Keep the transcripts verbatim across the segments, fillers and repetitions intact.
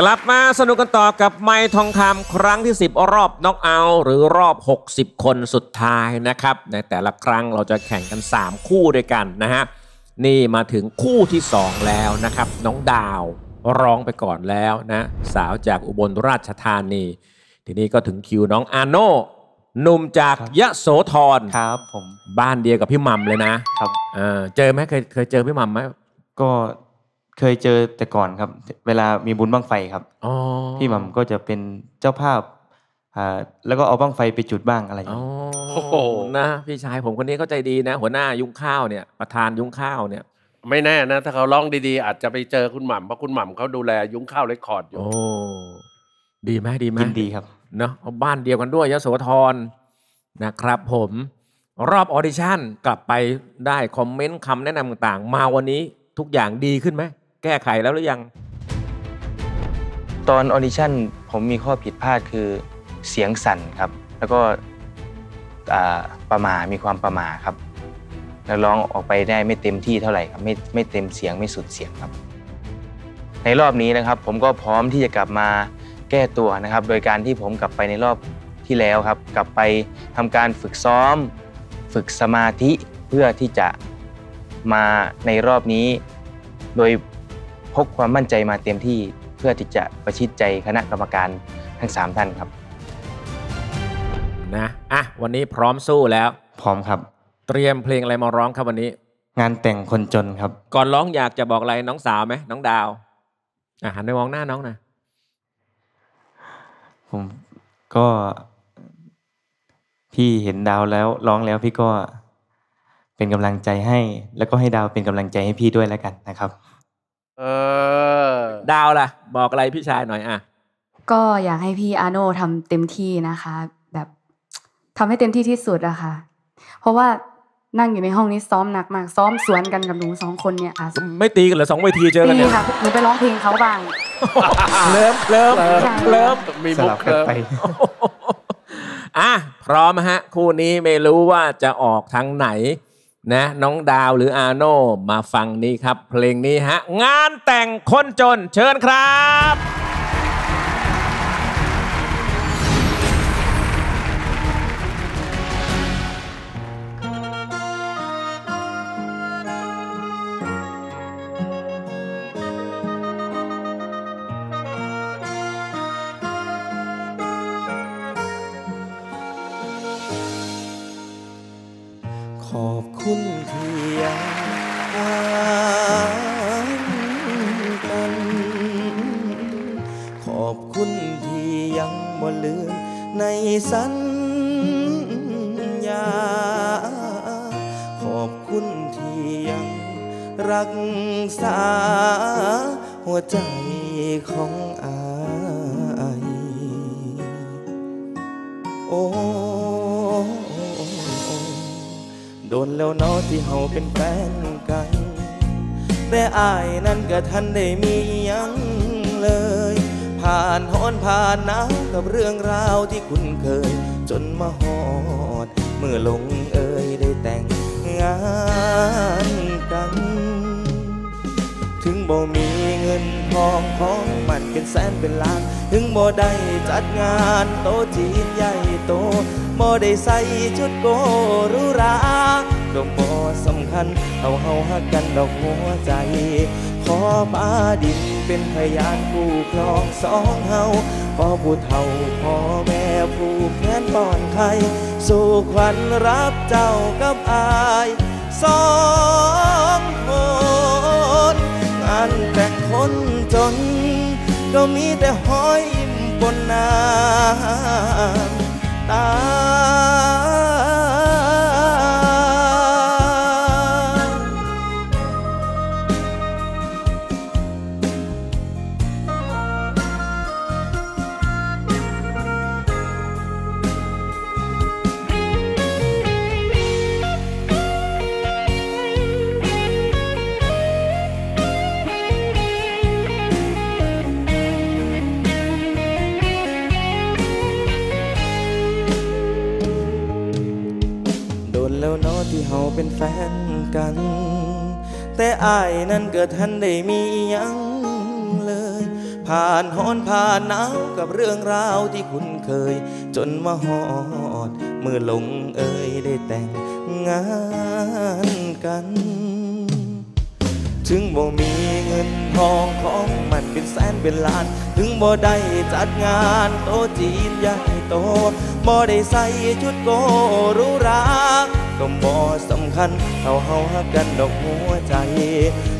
กลับมาสนุกกันต่อกับไมค์ทองคำครั้งที่สิบรอบน็อกเอาท์หรือรอบหกสิบคนสุดท้ายนะครับในแต่ละครั้งเราจะแข่งกันสามคู่ด้วยกันนะฮะนี่มาถึงคู่ที่สองแล้วนะครับน้องดาวร้องไปก่อนแล้วนะสาวจากอุบลราชธานีทีนี้ก็ถึงคิวน้องอาโน่หนุ่มจากยะโสธรครับผมบ้านเดียวกับพี่มัมเลยนะครับเออเจอไหมเคยเคยเจอพี่มัมไหมก็เคยเจอแต่ก่อนครับเวลามีบุญบั้งไฟครับพี่หม่ำก็จะเป็นเจ้าภาพอ่าแล้วก็เอาบั้งไฟไปจุดบ้างอะไรอย่างนี้โอ้โหนะพี่ชายผมคนนี้เข้าใจดีนะหัวหน้ายุ้งข้าวเนี่ยประธานยุ้งข้าวเนี่ยไม่แน่นะถ้าเขาร้องดีๆอาจจะไปเจอคุณหม่ำเพราะคุณหม่ำเขาดูแลยุ้งข้าวเรคคอร์ดอยู่โอ้ดีไหมดีไหมยินดีครับเนาะบ้านเดียวกันด้วยยโสธรนะครับผมรอบออดิชั่นกลับไปได้คอมเมนต์คำแนะนำต่างๆมาวันนี้ทุกอย่างดีขึ้นไหมแก้ไขแล้วหรือยังตอนออดิชั่นผมมีข้อผิดพลาดคือเสียงสั่นครับแล้วก็ประหม่ามีความประหม่าครับแล้วร้องออกไปได้ไม่เต็มที่เท่าไหร่ครับไม่ไม่เต็มเสียงไม่สุดเสียงครับในรอบนี้นะครับผมก็พร้อมที่จะกลับมาแก้ตัวนะครับโดยการที่ผมกลับไปในรอบที่แล้วครับกลับไปทำการฝึกซ้อมฝึกสมาธิเพื่อที่จะมาในรอบนี้โดยพกความมั่นใจมาเต็มที่เพื่อที่จะประชิดใจคณะกรรมการทั้งสามท่านครับนะอ่ะวันนี้พร้อมสู้แล้วพร้อมครับเตรียมเพลงอะไรมาร้องครับวันนี้งานแต่งคนจนครับก่อนร้องอยากจะบอกอะไรน้องสาวไหมน้องดาวอ่ะหันไปมองหน้าน้องนะผมก็พี่เห็นดาวแล้วร้องแล้วพี่ก็เป็นกำลังใจให้แล้วก็ให้ดาวเป็นกำลังใจให้พี่ด้วยแล้วกันนะครับเออดาวล่ะบอกอะไรพี่ชายหน่อยอ่ะก็อยากให้พี่อาโน่ทำเต็มที่นะคะแบบทำให้เต็มที่ที่สุดอะค่ะเพราะว่านั่งอยู่ในห้องนี้ซ้อมหนักมากซ้อมสวนกันกับหนูสองคนเนี่ยค่ะไม่ตีกันเหรอสองเวทีเจอกันเนี่ยค่ะหนูไปร้องเพลงเขาบ้างเริ่มเริ่มเริ่มมีมุกไปอ่ะพร้อมฮะคู่นี้ไม่รู้ว่าจะออกทางไหนนะน้องดาวหรืออาโน่มาฟังนี้ครับเพลงนี้ฮะงานแต่งคนจนเชิญครับขอบคุณที่ยังห่างกันขอบคุณที่ยังบ่ลืมในสัญญาขอบคุณที่ยังรักษาหัวใจของอ้ายโอ้โดนแล้วเนาะที่เฮาเป็นแฟนกันแต่อ้ายนั้นก็ทันได้มีหยังเลยผ่านฮ้อนผ่านหนาวกับเรื่องราวที่คุ้นเคยจนมาฮอดเมื่อลงเอ่ยได้แต่งงานกันถึงบ่มีเงินทองของมันเป็นแสนเป็นล้านถึงบ่ได้จัดงานโต๊ะจีนใหญ่โตบ่ได้ใส่ชุดโกรูราก็บ่สำคัญเอาเฮาฮักกันดอกหัวใจขอฟ้าดินเป็นพยานคู่ครองสองเฮาขอผู้เฒ่าพ่อแม่ผู้แค้นป้อนไข่สู่ขวัญรับเจ้ากับอายสองคนงานแต่งคนจนก็มีแต่ห้อยยิ้มบนน้ำตาที่เฮาเป็นแฟนกันแต่อ้ายนั้นเกิดทันได้มีหยังเลย ผ่านฮ้อนผ่านหนาวกับเรื่องราวที่คุณเคยจนมาฮอดเมื่อลงเอ่ยได้แต่งงานกันถึงบ่มีเงินทองของมันเป็นแสนเป็นล้านถึงบ่ได้จัดงานโต๊ะจีนใหญ่โตบ่ได้ใส่ชุดโกรูรักก็บ่สำคัญเท่าเฮาฮักกันดอกหัวใจ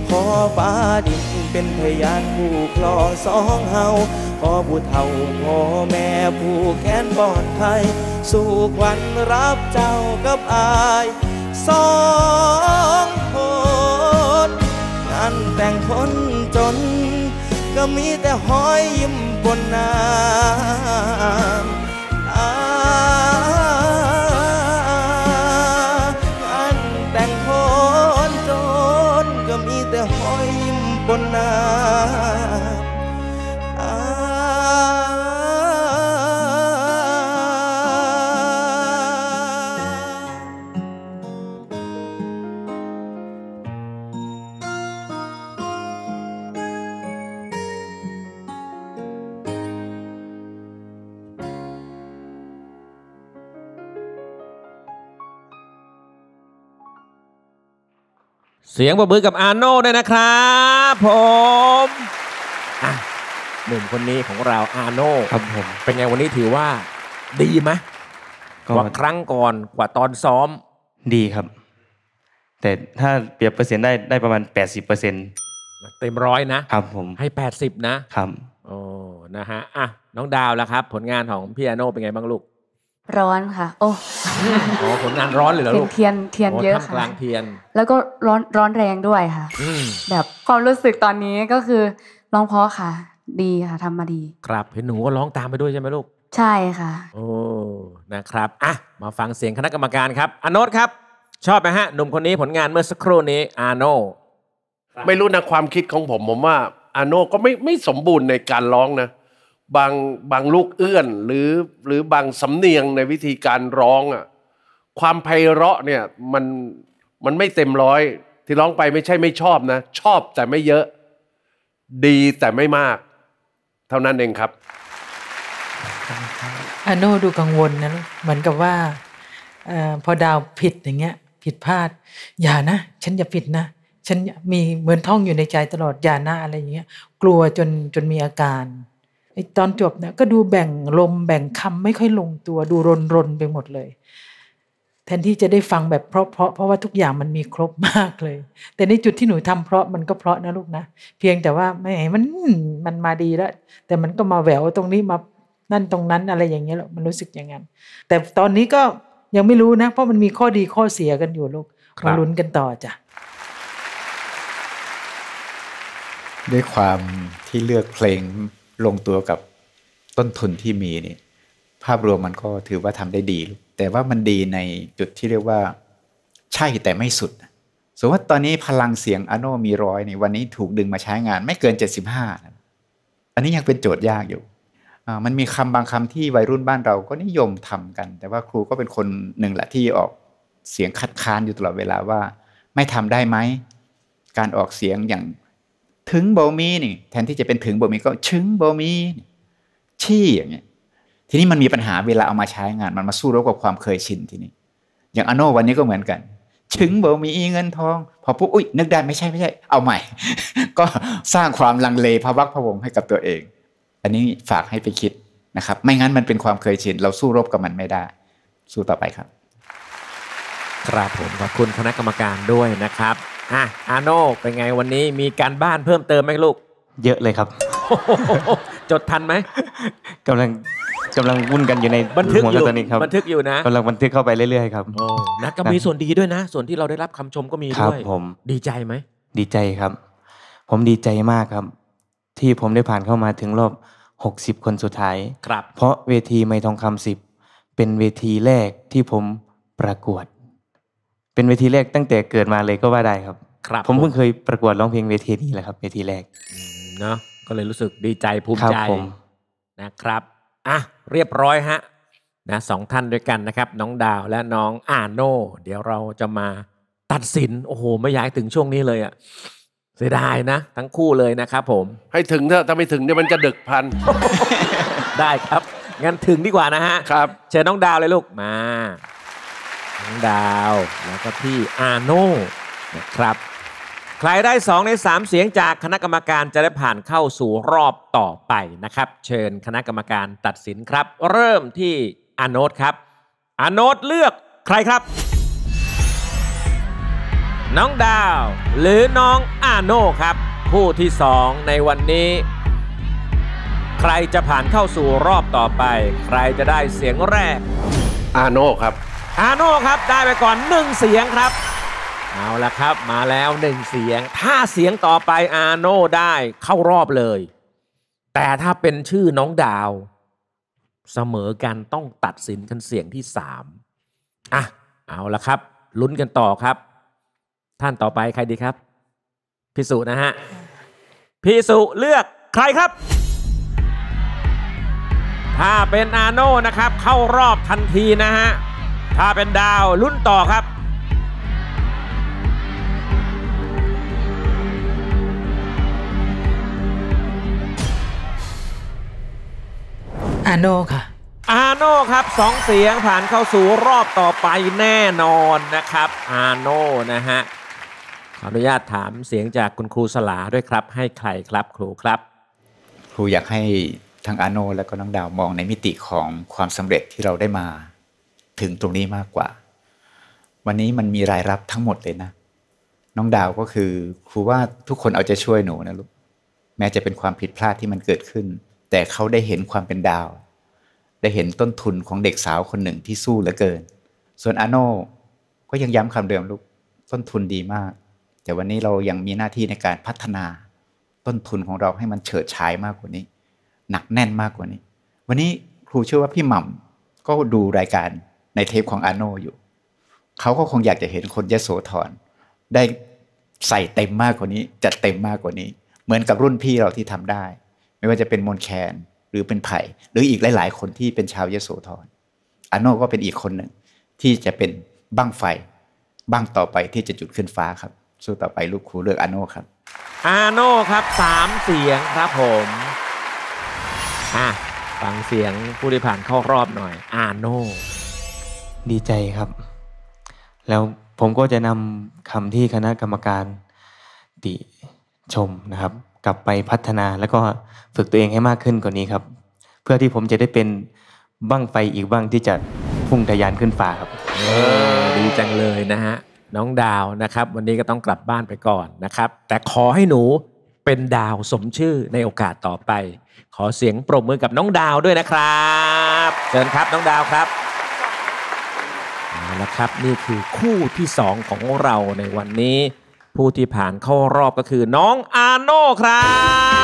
ขอฟ้าดินเป็นพยานผู้คลอสองเฮาขอผู้เฒ่าพ่อแม่ผู้แค้นปลอดภัยสู่ขวัญรับเจ้ากับอายสองคนงานแต่งคนจนก็มีแต่ห้อยยิ้มบนน้ำอ่างานแต่งคนจนก็มีแต่ห้อยยิ้มบนน้ำเสียงปรบมือกับอาโน่ด้วยนะครับผมหนุ่มคนนี้ของเราอาโน่ครับผมเป็นไงวันนี้ถือว่าดีไหมกว่าครั้งก่อนกว่าตอนซ้อมดีครับแต่ถ้าเปรียบเปอร์เซ็นต์ได้ได้ประมาณ แปดสิบเปอร์เซ็นต์ เต็มร้อยนะครับผมให้แปดสิบนะครับโอ้นะฮะอ่ะน้องดาวแล้วครับผลงานของพี่อาโน่เป็นไงบ้างลูกร้อนค่ะโอ้โหผลงานร้อนเลยเหรอลูกเทียนเทียนเยอะค่ะกลางเทียนแล้วก็ร้อนร้อนแรงด้วยค่ะแบบความรู้สึกตอนนี้ก็คือร้องเพราะค่ะดีค่ะทำมาดีครับเห็นหนูก็ร้องตามไปด้วยใช่ไหมลูกใช่ค่ะโอ้นะครับอ่ะมาฟังเสียงคณะกรรมการครับอาโน่ครับชอบไหมฮะหนุ่มคนนี้ผลงานเมื่อสักครู่นี้อาโน่ไม่รู้นะความคิดของผมผมว่าอาโน่ก็ไม่ไม่สมบูรณ์ในการร้องนะบางบางลูกเอื้อนหรือหรือบางสำเนียงในวิธีการร้องอ่ะความไพเราะเนี่ยมันมันไม่เต็มร้อยที่ร้องไปไม่ใช่ไม่ชอบนะชอบแต่ไม่เยอะดีแต่ไม่มากเท่านั้นเองครับอาโน่ดูกังวลนะเหมือนกับว่าเอ่อพอดาวผิดอย่างเงี้ยผิดพลาดอย่านะฉันอย่าผิดนะฉันมีเหมือนท่องอยู่ในใจตลอดอย่านะอะไรอย่างเงี้ยกลัวจนจนมีอาการตอนจบเนี่ยก็ดูแบ่งลมแบ่งคำไม่ค่อยลงตัวดูรนรนไปหมดเลยแทนที่จะได้ฟังแบบเพราะเพราะเพราะว่าทุกอย่างมันมีครบมากเลยแต่ในจุดที่หนูทำเพราะมันก็เพราะนะลูกนะเพียงแต่ว่าไม่มันมันมาดีแล้วแต่มันก็มาแหววตรงนี้มานั่นตรงนั้นอะไรอย่างเงี้ยมันรู้สึกอย่างนั้นแต่ตอนนี้ก็ยังไม่รู้นะเพราะมันมีข้อดีข้อเสียกันอยู่ลูกมาลุ้นกันต่อจ้ะด้วยความที่เลือกเพลงลงตัวกับต้นทุนที่มีนี่ภาพรวมมันก็ถือว่าทำได้ดีแต่ว่ามันดีในจุดที่เรียกว่าใช่แต่ไม่สุดสมมติว่าตอนนี้พลังเสียงอาโน่มีร้อยในวันนี้ถูกดึงมาใช้งานไม่เกินเจ็ดสิบห้านะอันนี้ยังเป็นโจทย์ยากอยู่มันมีคำบางคำที่วัยรุ่นบ้านเราก็นิยมทำกันแต่ว่าครูก็เป็นคนหนึ่งแหละที่ออกเสียงคัดค้านอยู่ตลอดเวลาว่าไม่ทำได้ไหมการออกเสียงอย่างถึงโบมีนี่แทนที่จะเป็นถึงโบมีก็ชึงโบมีชี้อย่างเงี้ยทีนี้มันมีปัญหาเวลาเอามาใช้งานมันมาสู้รบกับความเคยชินทีนี้อย่างอาโน่วันนี้ก็เหมือนกันชึงโบมีเงินทองพอปุ๊บอุ๊ยนึกได้ไม่ใช่ไม่ใช่เอาใหม่ ก็สร้างความลังเลพะวักพะวงให้กับตัวเองอันนี้ฝากให้ไปคิดนะครับไม่งั้นมันเป็นความเคยชินเราสู้รบกับมันไม่ได้สู้ต่อไปครับครับผมขอบคุณคณะกรรมการด้วยนะครับอ่ะอาโน่เป็นไงวันนี้มีการบ้านเพิ่มเติมไหมลูกเยอะเลยครับ จดทันไหม กำลังกำลังวุ่นกันอยู่ในบันทึกอยู่ตอนนี้ครับบันทึกอยู่นะกำลังบันทึกเข้าไปเรื่อยๆครับโอ้นะก็มีส่วนดีด้วยนะส่วนที่เราได้รับคำชมก็มีด้วยผมดีใจไหมดีใจครับผมดีใจมากครับที่ผมได้ผ่านเข้ามาถึงรอบหกสิบคนสุดท้ายครับเพราะเวทีไมค์ทองคำสิบเป็นเวทีแรกที่ผมประกวดเป็นเวทีแรกตั้งแต่เกิดมาเลยก็ว่าได้ครับครับผมเพิ่งเคยประกวดร้องเพลงเวทีนี้แหละครับเวทีแรกเนาะก็เลยรู้สึกดีใจภูมิใจนะครับอ่ะเรียบร้อยฮะนะสองท่านด้วยกันนะครับน้องดาวและน้องอาโน่เดี๋ยวเราจะมาตัดสินโอ้โหไม่อยากถึงช่วงนี้เลยอ่ะ เสียดายนะทั้งคู่เลยนะครับผมให้ถึงเถอะถ้าไม่ถึงเดี๋ยวมันจะดึกพัน ได้ครับงั้นถึงดีกว่านะฮะครับเชิญน้องดาวเลยลูกมาน้องดาวแล้วก็พี่อาโน่นะครับใครได้สองในสามเสียงจากคณะกรรมการจะได้ผ่านเข้าสู่รอบต่อไปนะครับเชิญคณะกรรมการตัดสินครับเริ่มที่อาโน่ครับอาโน่เลือกใครครับน้องดาวหรือน้องอาโน่ครับคู่ที่สองในวันนี้ใครจะผ่านเข้าสู่รอบต่อไปใครจะได้เสียงแรกอาโน่ครับอาโน่ครับได้ไปก่อนหนึ่งเสียงครับเอาละครับมาแล้วหนึ่งเสียงถ้าเสียงต่อไปอาโน่ได้เข้ารอบเลยแต่ถ้าเป็นชื่อน้องดาวเสมอกันต้องตัดสินกันเสียงที่สามอ่ะเอาละครับลุ้นกันต่อครับท่านต่อไปใครดีครับพี่สุนะฮะพี่สุเลือกใครครับถ้าเป็นอาโน่นะครับเข้ารอบทันทีนะฮะถ้าเป็นดาวลุ้นต่อครับอาโน่ค่ะอาโน่ครับสองเสียงผ่านเข้าสู่รอบต่อไปแน่นอนนะครับอาโน่นะฮะขออนุญาตถามเสียงจากคุณครูสลาด้วยครับให้ใครครับครูครับครูอยากให้ทั้งอาโน่และก็น้องดาวมองในมิติของความสำเร็จที่เราได้มาถึงตรงนี้มากกว่าวันนี้มันมีรายรับทั้งหมดเลยนะน้องดาวก็คือครูว่าทุกคนเอาใจช่วยหนูนะลูกแม้จะเป็นความผิดพลาดที่มันเกิดขึ้นแต่เขาได้เห็นความเป็นดาวได้เห็นต้นทุนของเด็กสาวคนหนึ่งที่สู้เหลือเกินส่วนอาโน่ก็ยังย้ำคำเดิมลูกต้นทุนดีมากแต่วันนี้เรายังมีหน้าที่ในการพัฒนาต้นทุนของเราให้มันเฉิดฉายมากกว่านี้หนักแน่นมากกว่านี้วันนี้ครูเชื่อว่าพี่หม่ำก็ดูรายการในเทปของอาโน่อยู่เขาก็คงอยากจะเห็นคนยโสธรได้ใส่เต็มมากกว่านี้จัดเต็มมากกว่านี้เหมือนกับรุ่นพี่เราที่ทำได้ไม่ว่าจะเป็นมนแคนหรือเป็นไผ่หรืออีกหลายๆคนที่เป็นชาวยโสธรอาโน่ก็เป็นอีกคนหนึ่งที่จะเป็นบั้งไฟบั้งต่อไปที่จะจุดขึ้นฟ้าครับสู้ต่อไปลูกครูเลือกอาโน่ครับอาโน่ครับสามเสียงครับผมอ่ะฟังเสียงผู้ที่ผ่านเข้ารอบหน่อยอาโน่ดีใจครับแล้วผมก็จะนำคำที่คณะกรรมการติชมนะครับกลับไปพัฒนาแล้วก็ฝึกตัวเองให้มากขึ้นกว่านี้ครับเพื่อที่ผมจะได้เป็นบั้งไฟอีกบั้งที่จะพุ่งทะยานขึ้นฟ้าครับดีจังเลยนะฮะน้องดาวนะครับวันนี้ก็ต้องกลับบ้านไปก่อนนะครับแต่ขอให้หนูเป็นดาวสมชื่อในโอกาสต่อไปขอเสียงปรบมือกับน้องดาวด้วยนะครับเชิญครับน้องดาวครับเอาละครับนี่คือคู่ที่สองของเราในวันนี้ผู้ที่ผ่านเข้ารอบก็คือน้องอาโน่ครับ